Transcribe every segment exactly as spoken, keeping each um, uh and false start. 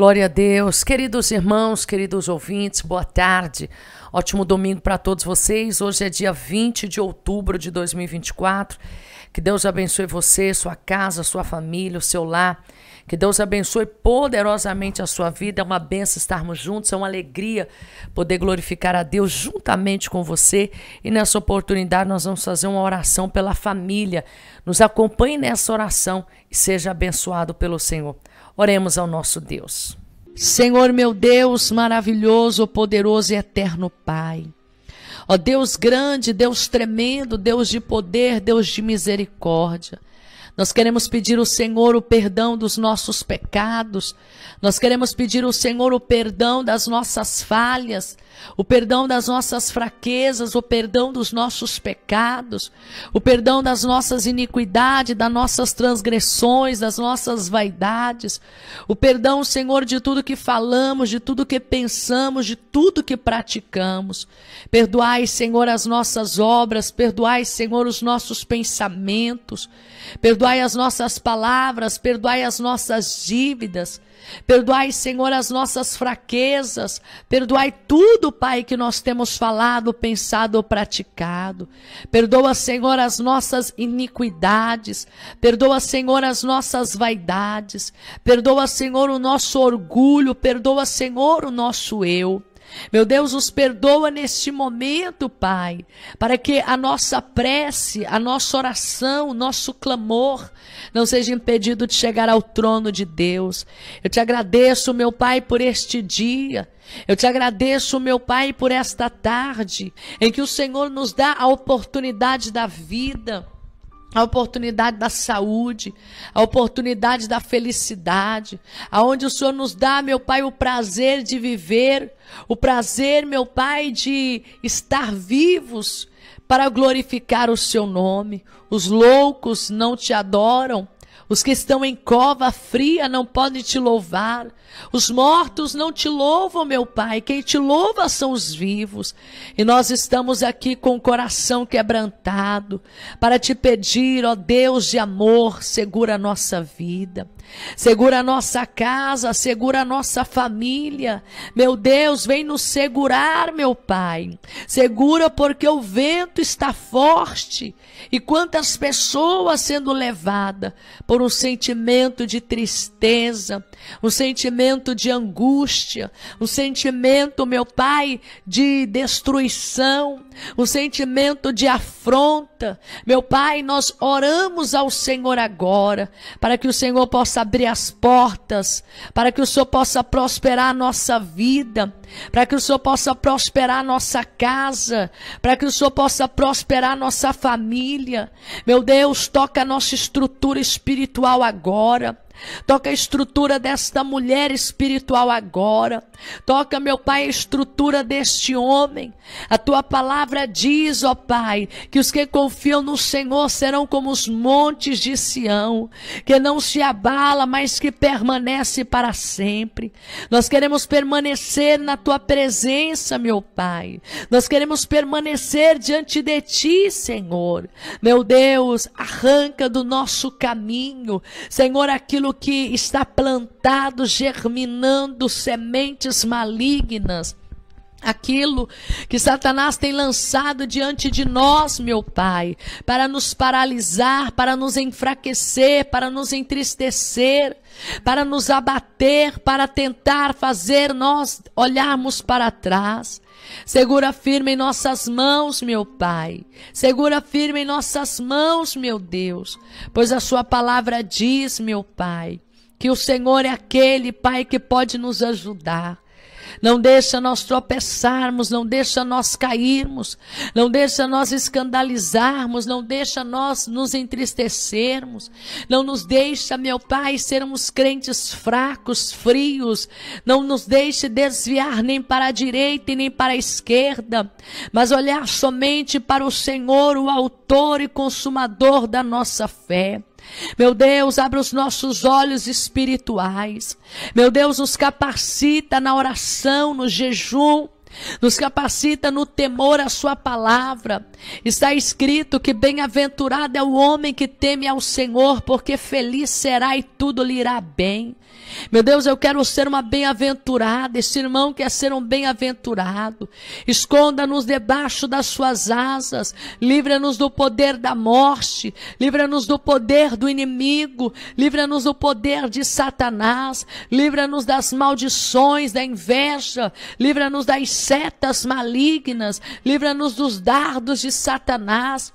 Glória a Deus, queridos irmãos, queridos ouvintes, boa tarde, ótimo domingo para todos vocês. Hoje é dia vinte de outubro de dois mil e vinte e quatro, que Deus abençoe você, sua casa, sua família, o seu lar, que Deus abençoe poderosamente a sua vida. É uma benção estarmos juntos, é uma alegria poder glorificar a Deus juntamente com você, e nessa oportunidade nós vamos fazer uma oração pela família. Nos acompanhe nessa oração e seja abençoado pelo Senhor. Oremos ao nosso Deus. Senhor meu Deus, maravilhoso, poderoso e eterno Pai. Ó Deus grande, Deus tremendo, Deus de poder, Deus de misericórdia. Nós queremos pedir ao Senhor o perdão dos nossos pecados. Nós queremos pedir ao Senhor o perdão das nossas falhas, o perdão das nossas fraquezas, o perdão dos nossos pecados, o perdão das nossas iniquidades, das nossas transgressões, das nossas vaidades, o perdão, Senhor, de tudo que falamos, de tudo que pensamos, de tudo que praticamos. Perdoai, Senhor, as nossas obras, perdoai, Senhor, os nossos pensamentos, perdoai Perdoai as nossas palavras, perdoai as nossas dívidas, perdoai, Senhor, as nossas fraquezas, perdoai tudo, Pai, que nós temos falado, pensado ou praticado. Perdoa, Senhor, as nossas iniquidades, perdoa, Senhor, as nossas vaidades, perdoa, Senhor, o nosso orgulho, perdoa, Senhor, o nosso eu. Meu Deus, nos perdoa neste momento, Pai, para que a nossa prece, a nossa oração, o nosso clamor não seja impedido de chegar ao trono de Deus. Eu te agradeço, meu Pai, por este dia. Eu te agradeço, meu Pai, por esta tarde em que o Senhor nos dá a oportunidade da vida, a oportunidade da saúde, a oportunidade da felicidade, aonde o Senhor nos dá, meu Pai, o prazer de viver, o prazer, meu Pai, de estar vivos para glorificar o seu nome. Os loucos não te adoram, os que estão em cova fria não podem te louvar, os mortos não te louvam, meu Pai, quem te louva são os vivos. E nós estamos aqui com o coração quebrantado para te pedir, ó Deus de amor, segura a nossa vida, segura a nossa casa, segura a nossa família. Meu Deus, vem nos segurar, meu Pai, segura, porque o vento está forte e quantas pessoas sendo levadas por um sentimento de tristeza, um sentimento de angústia, um sentimento, meu Pai, de destruição, um sentimento de afronta. Meu Pai, nós oramos ao Senhor agora, para que o Senhor possa abrir as portas, para que o Senhor possa prosperar a nossa vida, para que o Senhor possa prosperar a nossa casa, para que o Senhor possa prosperar a nossa família. Meu Deus, toca a nossa estrutura espiritual agora. Toca a estrutura desta mulher espiritual agora. Toca, meu Pai, a estrutura deste homem. A tua palavra diz, ó Pai, que os que confiam no Senhor serão como os montes de Sião, que não se abala, mas que permanece para sempre. Nós queremos permanecer na tua presença, meu Pai. Nós queremos permanecer diante de ti, Senhor. Meu Deus, arranca do nosso caminho, Senhor, aquilo que está plantado, germinando sementes malignas, aquilo que Satanás tem lançado diante de nós, meu Pai, para nos paralisar, para nos enfraquecer, para nos entristecer, para nos abater, para tentar fazer nós olharmos para trás. Segura firme em nossas mãos, meu Pai, segura firme em nossas mãos, meu Deus, pois a sua palavra diz, meu Pai, que o Senhor é aquele, Pai, que pode nos ajudar. Não deixa nós tropeçarmos, não deixa nós cairmos, não deixa nós escandalizarmos, não deixa nós nos entristecermos, não nos deixa, meu Pai, sermos crentes fracos, frios, não nos deixe desviar nem para a direita e nem para a esquerda, mas olhar somente para o Senhor, o autor e consumador da nossa fé. Meu Deus, abre os nossos olhos espirituais. Meu Deus, nos capacita na oração, no jejum, Nos capacita no temor à sua palavra. Está escrito que bem-aventurado é o homem que teme ao Senhor, porque feliz será e tudo lhe irá bem. Meu Deus, eu quero ser uma bem-aventurada. Esse irmão quer ser um bem-aventurado. Esconda-nos debaixo das suas asas. Livra-nos do poder da morte. Livra-nos do poder do inimigo. Livra-nos do poder de Satanás. Livra-nos das maldições, da inveja. Livra-nos das setas malignas. Livra-nos dos dardos de Satanás.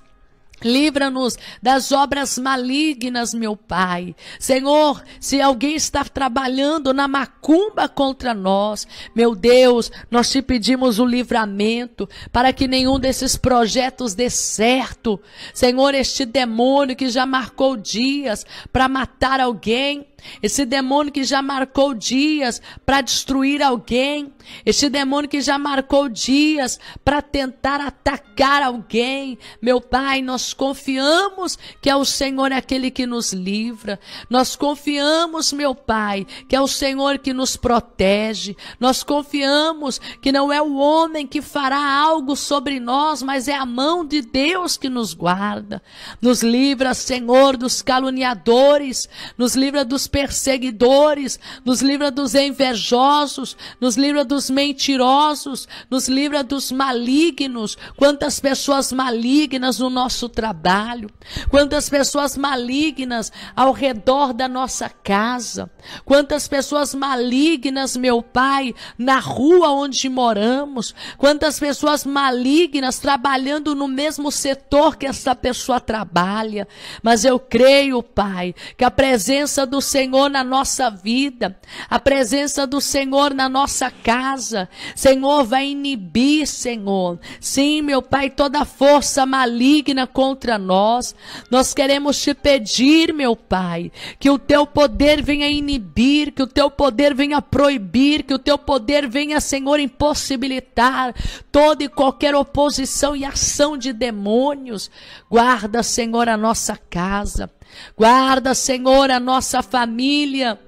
Livra-nos das obras malignas, meu Pai. Senhor, se alguém está trabalhando na macumba contra nós, meu Deus, nós te pedimos o livramento para que nenhum desses projetos dê certo. Senhor, este demônio que já marcou dias para matar alguém, esse demônio que já marcou dias para destruir alguém, esse demônio que já marcou dias para tentar atacar alguém, meu Pai, nós confiamos que é o Senhor aquele que nos livra, nós confiamos, meu Pai, que é o Senhor que nos protege, nós confiamos que não é o homem que fará algo sobre nós, mas é a mão de Deus que nos guarda. Nos livra, Senhor, dos caluniadores, nos livra dos perseguidores, nos livra dos invejosos, nos livra dos mentirosos, nos livra dos malignos. Quantas pessoas malignas no nosso trabalho, quantas pessoas malignas ao redor da nossa casa, quantas pessoas malignas, meu Pai, na rua onde moramos, quantas pessoas malignas trabalhando no mesmo setor que essa pessoa trabalha. Mas eu creio, Pai, que a presença do Senhor na nossa vida, a presença do Senhor na nossa casa, Senhor, vai inibir, Senhor, sim, meu Pai, toda força maligna contra nós. Nós queremos te pedir, meu Pai, que o teu poder venha inibir, que o teu poder venha proibir, que o teu poder venha, Senhor, impossibilitar toda e qualquer oposição e ação de demônios. Guarda, Senhor, a nossa casa. Guarda, Senhor, a nossa família.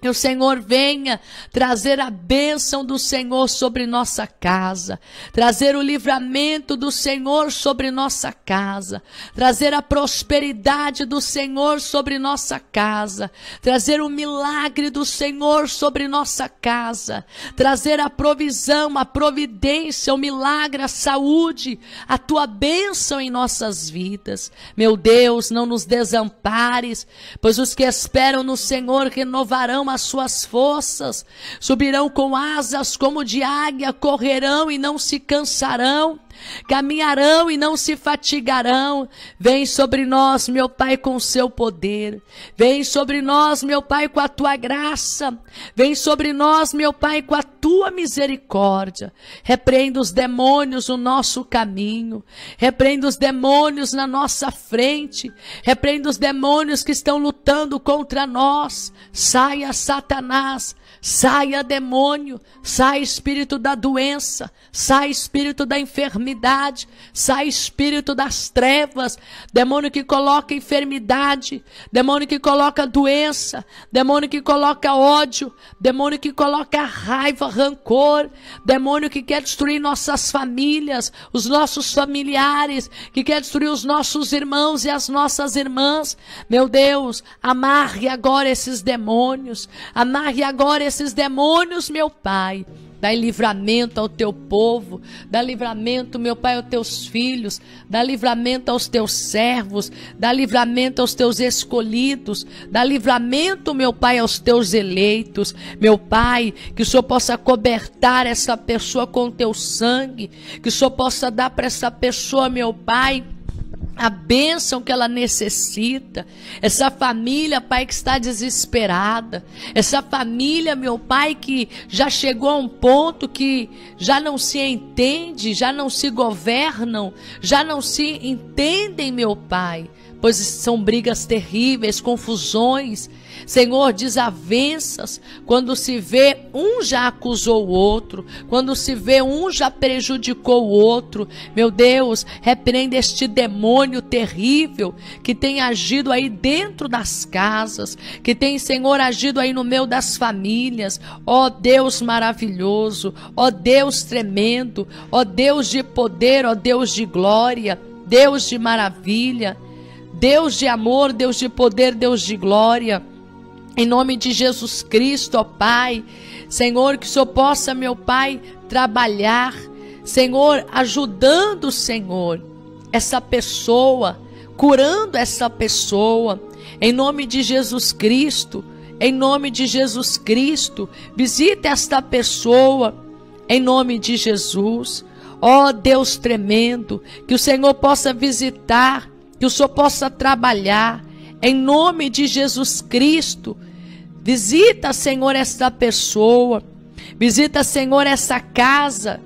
Que o Senhor venha trazer a bênção do Senhor sobre nossa casa, trazer o livramento do Senhor sobre nossa casa, trazer a prosperidade do Senhor sobre nossa casa, trazer o milagre do Senhor sobre nossa casa, trazer a provisão, a providência, o milagre, a saúde, a tua bênção em nossas vidas. Meu Deus, não nos desampares, pois os que esperam no Senhor renovarão as suas forças, subirão com asas como de águia, correrão e não se cansarão, caminharão e não se fatigarão. Vem sobre nós, meu Pai, com o seu poder. Vem sobre nós, meu Pai, com a tua graça. Vem sobre nós, meu Pai, com a tua misericórdia. Repreenda os demônios no nosso caminho. Repreenda os demônios na nossa frente. Repreenda os demônios que estão lutando contra nós. Saia, Satanás. Saia, demônio. Saia, espírito da doença. Saia, espírito da enfermidade. Saia, espírito das trevas. Demônio que coloca enfermidade, demônio que coloca doença, demônio que coloca ódio, demônio que coloca raiva, rancor, demônio que quer destruir nossas famílias, os nossos familiares, que quer destruir os nossos irmãos e as nossas irmãs. Meu Deus, amarre agora esses demônios, amarre agora esses demônios, meu Pai. Dá livramento ao teu povo, dá livramento, meu Pai, aos teus filhos, dá livramento aos teus servos, dá livramento aos teus escolhidos, dá livramento, meu Pai, aos teus eleitos. Meu Pai, que o Senhor possa cobertar essa pessoa com teu sangue, que o Senhor possa dar para essa pessoa, meu Pai, a bênção que ela necessita. Essa família, Pai, que está desesperada, essa família, meu Pai, que já chegou a um ponto que já não se entende, já não se governam, já não se entendem, meu Pai. pois são brigas terríveis, confusões, Senhor, desavenças, quando se vê um já acusou o outro, quando se vê um já prejudicou o outro, meu Deus, repreenda este demônio terrível que tem agido aí dentro das casas, que tem, Senhor, agido aí no meio das famílias, ó Deus maravilhoso, ó Deus tremendo, ó Deus de poder, ó Deus de glória, Deus de maravilha, Deus de amor, Deus de poder, Deus de glória, em nome de Jesus Cristo, ó Pai, Senhor, que o Senhor possa, meu Pai, trabalhar, Senhor, ajudando, Senhor, essa pessoa, curando essa pessoa, em nome de Jesus Cristo, em nome de Jesus Cristo, visita esta pessoa, em nome de Jesus, ó Deus tremendo, que o Senhor possa visitar, que o Senhor possa trabalhar, em nome de Jesus Cristo, visita, Senhor, esta pessoa, visita, Senhor, essa casa,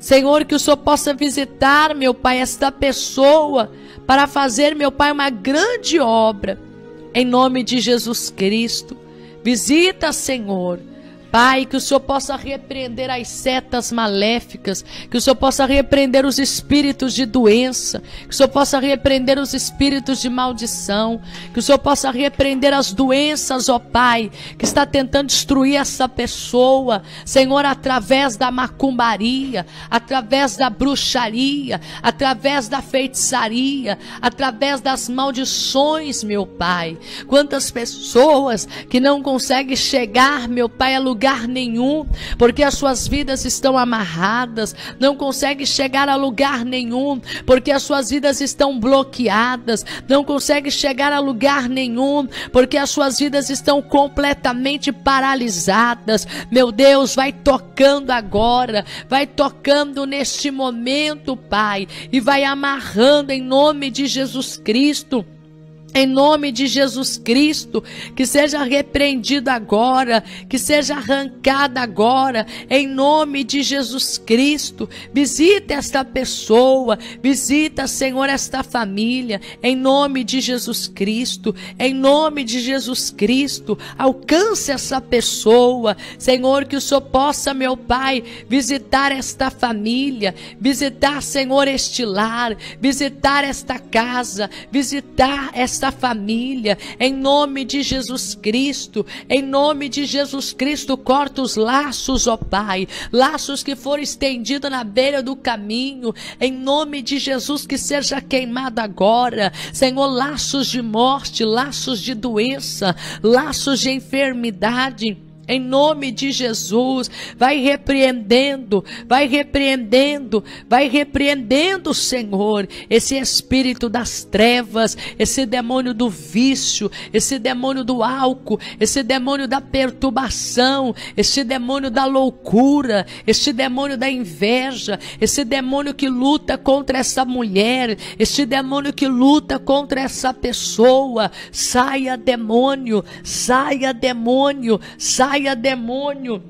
Senhor, que o Senhor possa visitar, meu Pai, esta pessoa, para fazer, meu Pai, uma grande obra, em nome de Jesus Cristo, visita, Senhor, Pai, que o Senhor possa repreender as setas maléficas, que o Senhor possa repreender os espíritos de doença, que o Senhor possa repreender os espíritos de maldição, que o Senhor possa repreender as doenças, ó Pai, que está tentando destruir essa pessoa, Senhor, através da macumbaria, através da bruxaria, através da feitiçaria, através das maldições, meu Pai. Quantas pessoas que não conseguem chegar, meu Pai, a lugar lugar nenhum, porque as suas vidas estão amarradas, não consegue chegar a lugar nenhum, porque as suas vidas estão bloqueadas, não consegue chegar a lugar nenhum, porque as suas vidas estão completamente paralisadas. Meu Deus, vai tocando agora, vai tocando neste momento, Pai, e vai amarrando em nome de Jesus Cristo. Em nome de Jesus Cristo, que seja repreendido agora, que seja arrancado agora, em nome de Jesus Cristo, visita esta pessoa, visita, Senhor, esta família, em nome de Jesus Cristo, em nome de Jesus Cristo, alcance essa pessoa, Senhor, que o Senhor possa, meu Pai, visitar esta família, visitar, Senhor, este lar, visitar esta casa, visitar esta da família, em nome de Jesus Cristo, em nome de Jesus Cristo, corta os laços, ó Pai, laços que foram estendidos na beira do caminho, em nome de Jesus, que seja queimado agora, Senhor, laços de morte, laços de doença, laços de enfermidade, em nome de Jesus, vai repreendendo, vai repreendendo, vai repreendendo, Senhor, esse espírito das trevas, esse demônio do vício, esse demônio do álcool, esse demônio da perturbação, esse demônio da loucura, esse demônio da inveja, esse demônio que luta contra essa mulher, esse demônio que luta contra essa pessoa. Saia demônio, saia demônio, saia Saia demônio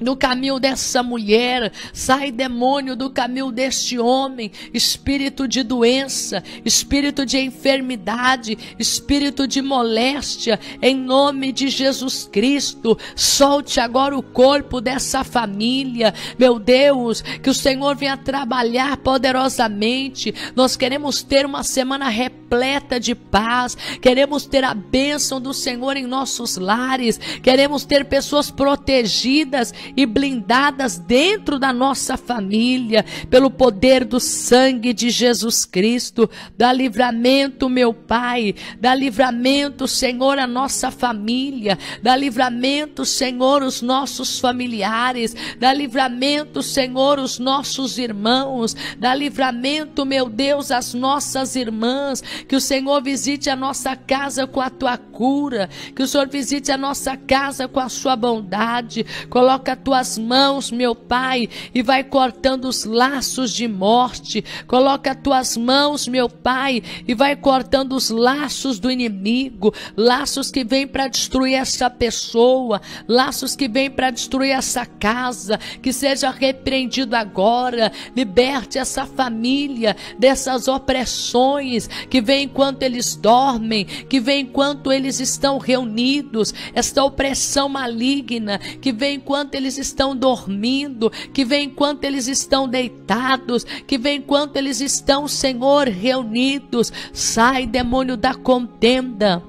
do caminho dessa mulher, sai demônio do caminho deste homem, espírito de doença, espírito de enfermidade, espírito de moléstia, em nome de Jesus Cristo, solte agora o corpo dessa família, meu Deus, que o Senhor venha trabalhar poderosamente, nós queremos ter uma semana repleta de paz, queremos ter a bênção do Senhor em nossos lares, queremos ter pessoas protegidas e blindadas dentro da nossa família, pelo poder do sangue de Jesus Cristo. Dá livramento, meu Pai, dá livramento, Senhor, a nossa família, dá livramento, Senhor, os nossos familiares, dá livramento, Senhor, os nossos irmãos, dá livramento, meu Deus, as nossas irmãs, que o Senhor visite a nossa casa com a tua cura, que o Senhor visite a nossa casa com a sua bondade, coloca tuas mãos, meu Pai, e vai cortando os laços de morte, coloca tuas mãos, meu Pai, e vai cortando os laços do inimigo, laços que vêm para destruir essa pessoa, laços que vêm para destruir essa casa, que seja repreendido agora, liberte essa família dessas opressões, que vem enquanto eles dormem, que vem enquanto eles estão reunidos, esta opressão maligna, que vem enquanto eles estão dormindo, que vem enquanto eles estão deitados, que vem enquanto eles estão, Senhor, reunidos. Sai, demônio da contenda.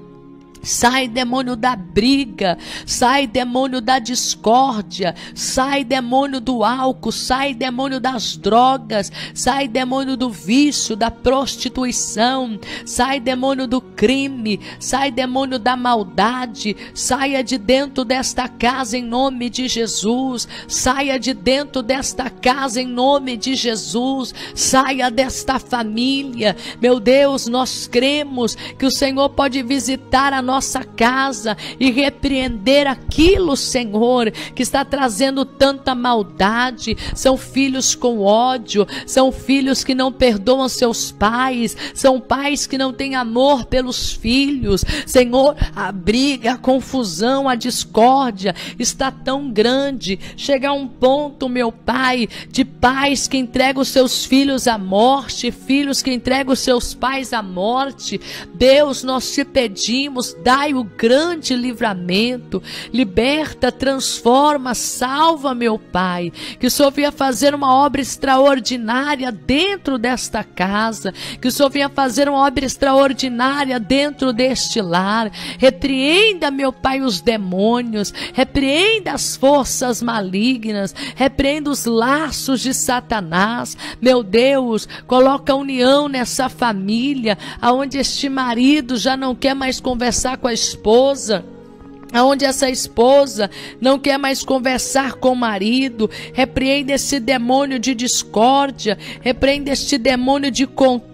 Sai, demônio da briga, sai, demônio da discórdia, sai, demônio do álcool, sai, demônio das drogas, sai, demônio do vício, da prostituição, sai, demônio do crime, sai, demônio da maldade. Saia de dentro desta casa em nome de Jesus, saia de dentro desta casa em nome de Jesus, saia desta família. Meu Deus, nós cremos que o Senhor pode visitar a nossa casa e repreender aquilo, Senhor, que está trazendo tanta maldade. São filhos com ódio, são filhos que não perdoam seus pais, são pais que não têm amor pelos filhos. Senhor, a briga, a confusão, a discórdia está tão grande, chega a um ponto, meu Pai, de pais que entregam seus filhos à morte, filhos que entregam seus pais à morte. Deus, nós te pedimos, dai o grande livramento, liberta, transforma, salva, meu Pai, que o Senhor venha fazer uma obra extraordinária dentro desta casa, que o Senhor venha fazer uma obra extraordinária dentro deste lar. Repreenda, meu Pai, os demônios, repreenda as forças malignas, repreenda os laços de Satanás, meu Deus. Coloca a união nessa família, aonde este marido já não quer mais conversar com a esposa, aonde essa esposa não quer mais conversar com o marido. Repreenda esse demônio de discórdia, repreenda este demônio de contenda,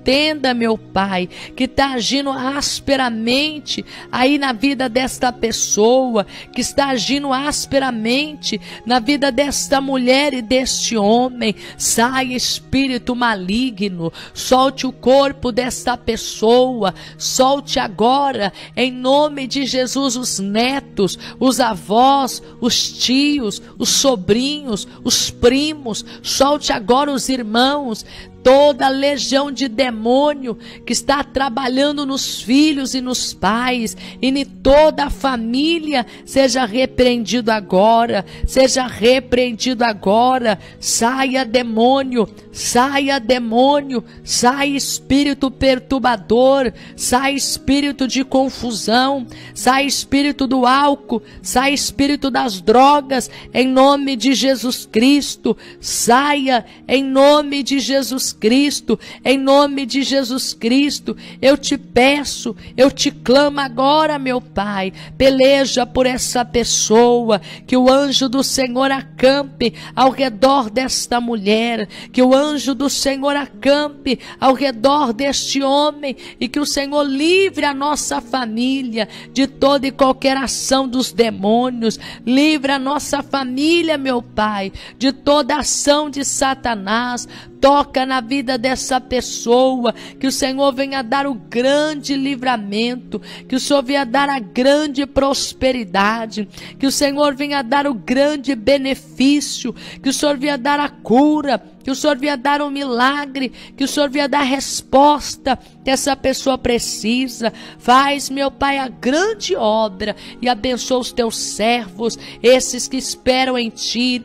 meu Pai, que está agindo asperamente aí na vida desta pessoa, que está agindo asperamente na vida desta mulher e deste homem. Saia, espírito maligno, solte o corpo desta pessoa, solte agora, em nome de Jesus, os netos, os avós, os tios, os sobrinhos, os primos. Solte agora os irmãos, toda a legião de demônio que está trabalhando nos filhos e nos pais e em toda a família, seja repreendido agora, seja repreendido agora. Saia, demônio, saia, demônio, saia, espírito perturbador, saia, espírito de confusão, saia, espírito do álcool, saia, espírito das drogas, em nome de Jesus Cristo. Saia, em nome de Jesus Cristo, em nome de Jesus Cristo. Eu te peço, eu te clamo agora, meu Pai, peleja por essa pessoa, que o anjo do Senhor acampe ao redor desta mulher, que o anjo do Senhor acampe ao redor deste homem, e que o Senhor livre a nossa família de toda e qualquer ação dos demônios. Livre a nossa família, meu Pai, de toda ação de Satanás. Toca na vida dessa pessoa, que o Senhor venha dar o grande livramento, que o Senhor venha dar a grande prosperidade, que o Senhor venha dar o grande benefício, que o Senhor venha dar a cura, que o Senhor venha dar um milagre, que o Senhor venha dar a resposta que essa pessoa precisa. Faz, meu Pai, a grande obra e abençoa os teus servos, esses que esperam em ti,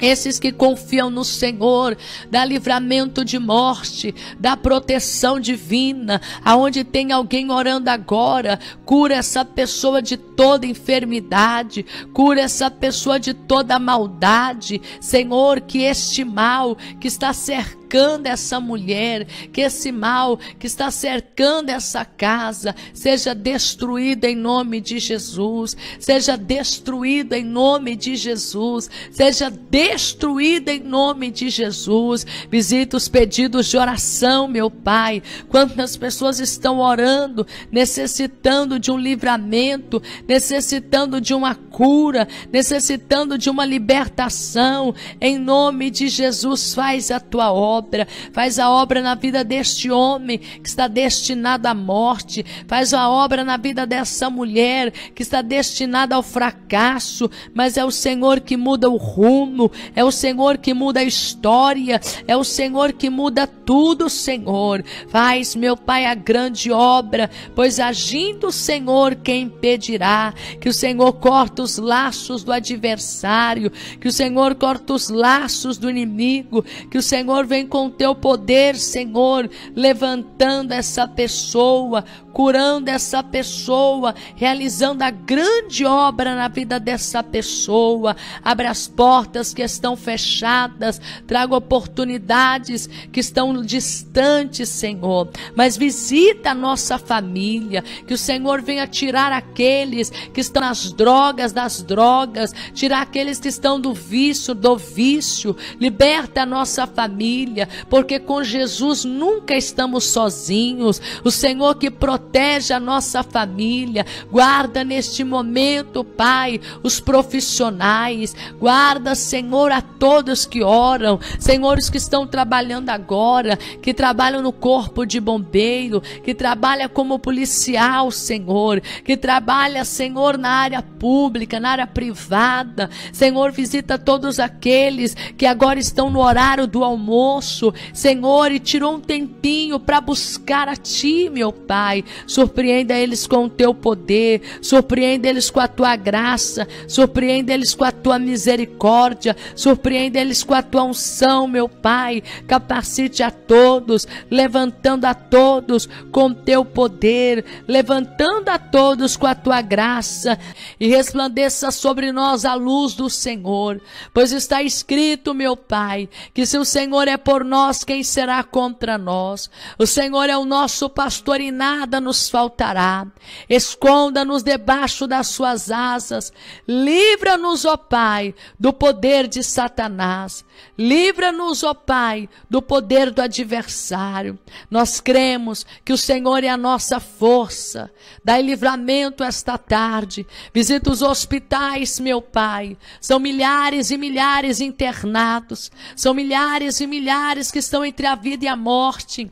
esses que confiam no Senhor. Dá livramento de morte, dá proteção divina. Aonde tem alguém orando agora, cura essa pessoa de toda enfermidade, cura essa pessoa de toda maldade. Senhor, que este mal que está cercado essa mulher, que esse mal que está cercando essa casa, seja destruído em nome de Jesus, seja destruído em nome de Jesus, seja destruído em nome de Jesus. Visita os pedidos de oração, meu Pai. Quantas pessoas estão orando, necessitando de um livramento, necessitando de uma cura, necessitando de uma libertação. Em nome de Jesus, faz a tua obra, faz a obra na vida deste homem que está destinado à morte, faz a obra na vida dessa mulher que está destinada ao fracasso, mas é o Senhor que muda o rumo, é o Senhor que muda a história, é o Senhor que muda tudo. Senhor, faz, meu Pai, a grande obra, pois agindo o Senhor, quem impedirá? Que o Senhor corta os laços do adversário, que o Senhor corta os laços do inimigo, que o Senhor vem com teu poder, Senhor, levantando essa pessoa, curando essa pessoa, realizando a grande obra na vida dessa pessoa. Abra as portas que estão fechadas, traga oportunidades que estão distantes, Senhor, mas visita a nossa família, que o Senhor venha tirar aqueles que estão nas drogas, das drogas, tirar aqueles que estão do vício, do vício, liberta a nossa família, porque com Jesus nunca estamos sozinhos. O Senhor que protege Protege a nossa família, guarda neste momento, Pai, os profissionais, guarda, Senhor, a todos que oram, Senhor, os que estão trabalhando agora, que trabalham no corpo de bombeiro, que trabalha como policial, Senhor, que trabalha, Senhor, na área pública, na área privada. Senhor, visita todos aqueles que agora estão no horário do almoço, Senhor, e tirou um tempinho para buscar a Ti, meu Pai. Surpreenda eles com o teu poder, surpreenda eles com a tua graça, surpreenda eles com a tua misericórdia, surpreenda eles com a tua unção, meu Pai. Capacite a todos, levantando a todos com teu poder, levantando a todos com a tua graça, e resplandeça sobre nós a luz do Senhor, pois está escrito, meu Pai, que se o Senhor é por nós, quem será contra nós? O Senhor é o nosso pastor e nada nos faltará. Esconda-nos debaixo das suas asas, livra-nos, ó Pai, do poder de Satanás, livra-nos, ó Pai, do poder do adversário. Nós cremos que o Senhor é a nossa força. Dai livramento esta tarde, visita os hospitais, meu Pai, são milhares e milhares internados, são milhares e milhares que estão entre a vida e a morte,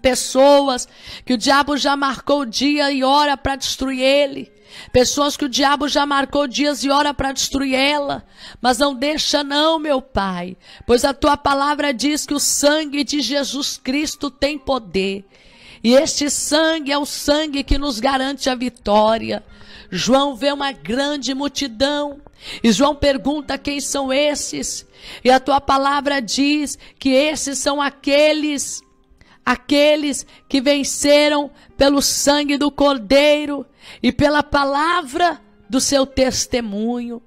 pessoas que o diabo já marcou dia e hora para destruir ele, pessoas que o diabo já marcou dias e hora para destruir ela, mas não deixa não, meu Pai, pois a tua palavra diz que o sangue de Jesus Cristo tem poder, e este sangue é o sangue que nos garante a vitória. João vê uma grande multidão, e João pergunta: quem são esses? E a tua palavra diz que esses são aqueles Aqueles que venceram pelo sangue do Cordeiro e pela palavra do seu testemunho.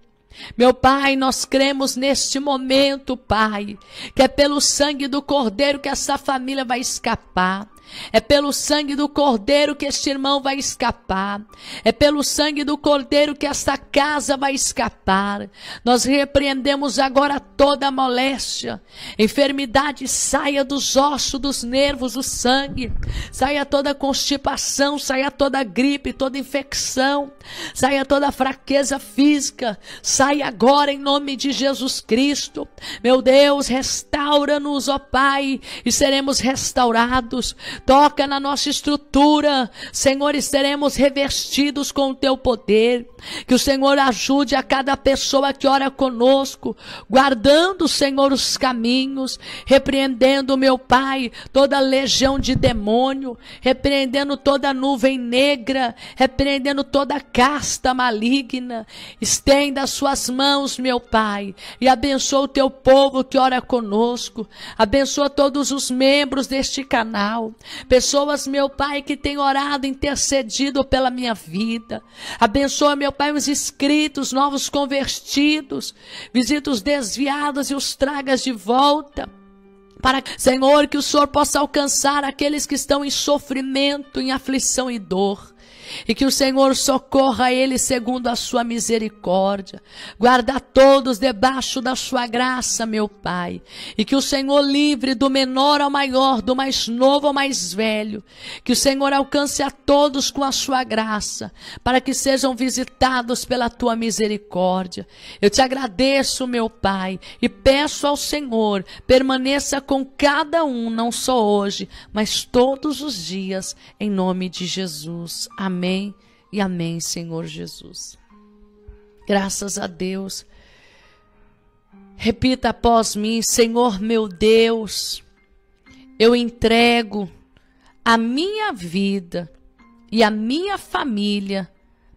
Meu Pai, nós cremos neste momento, Pai, que é pelo sangue do Cordeiro que essa família vai escapar. É pelo sangue do Cordeiro que este irmão vai escapar. É pelo sangue do Cordeiro que esta casa vai escapar. Nós repreendemos agora toda a moléstia. Enfermidade, saia dos ossos, dos nervos, do sangue. Saia toda constipação, saia toda gripe, toda infecção. Saia toda fraqueza física. Saia agora em nome de Jesus Cristo. Meu Deus, restaura-nos, ó Pai, e seremos restaurados. Toca na nossa estrutura, Senhor, e seremos revestidos com o teu poder. Que o Senhor ajude a cada pessoa que ora conosco, guardando, Senhor, os caminhos, repreendendo, meu Pai, toda legião de demônio, repreendendo toda nuvem negra, repreendendo toda casta maligna. Estenda as suas mãos, meu Pai, e abençoa o teu povo que ora conosco, abençoa todos os membros deste canal, pessoas, meu Pai, que têm orado, intercedido pela minha vida. Abençoa, meu Pai, os inscritos, novos convertidos, visita os desviados e os tragas de volta. Para, Senhor, que o Senhor possa alcançar aqueles que estão em sofrimento, em aflição e dor. e que o Senhor socorra ele segundo a sua misericórdia, guarda todos debaixo da sua graça, meu Pai, e que o Senhor livre do menor ao maior, do mais novo ao mais velho, que o Senhor alcance a todos com a sua graça, para que sejam visitados pela tua misericórdia. Eu te agradeço, meu Pai, e peço ao Senhor, permaneça com cada um, não só hoje, mas todos os dias, em nome de Jesus. Amém e amém, Senhor Jesus. Graças a Deus. Repita após mim: Senhor meu Deus, eu entrego a minha vida e a minha família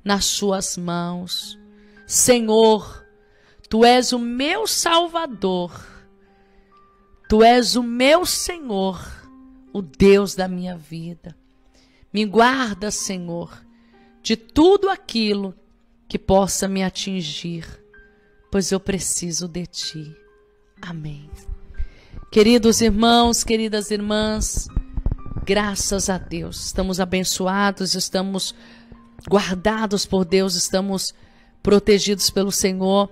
nas suas mãos. Senhor, tu és o meu Salvador, tu és o meu Senhor, o Deus da minha vida. Me guarda, Senhor, de tudo aquilo que possa me atingir, pois eu preciso de ti. Amém. Queridos irmãos, queridas irmãs, graças a Deus, estamos abençoados, estamos guardados por Deus, estamos protegidos pelo Senhor.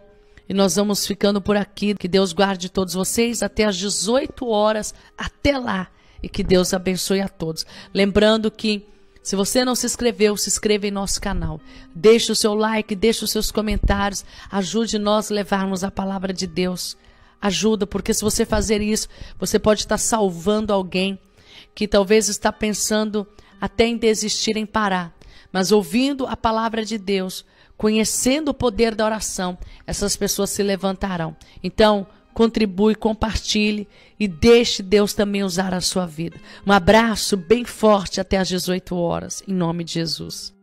E nós vamos ficando por aqui. Que Deus guarde todos vocês até às dezoito horas, até lá. E que Deus abençoe a todos. Lembrando que, se você não se inscreveu, se inscreva em nosso canal. Deixe o seu like, deixe os seus comentários. Ajude nós a levarmos a palavra de Deus. Ajuda, porque se você fazer isso, você pode estar salvando alguém que talvez está pensando até em desistir, em parar. Mas ouvindo a palavra de Deus, conhecendo o poder da oração, essas pessoas se levantarão. Então, contribui, compartilhe e deixe Deus também usar a sua vida. Um abraço bem forte até às dezoito horas, em nome de Jesus.